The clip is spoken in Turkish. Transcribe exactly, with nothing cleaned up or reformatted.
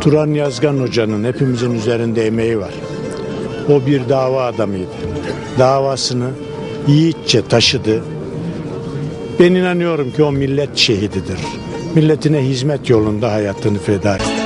Turan Yazgan Hoca'nın hepimizin üzerinde emeği var. O bir dava adamıydı. Davasını yiğitçe taşıdı. Ben inanıyorum ki o millet şehididir. Milletine hizmet yolunda hayatını feda etti.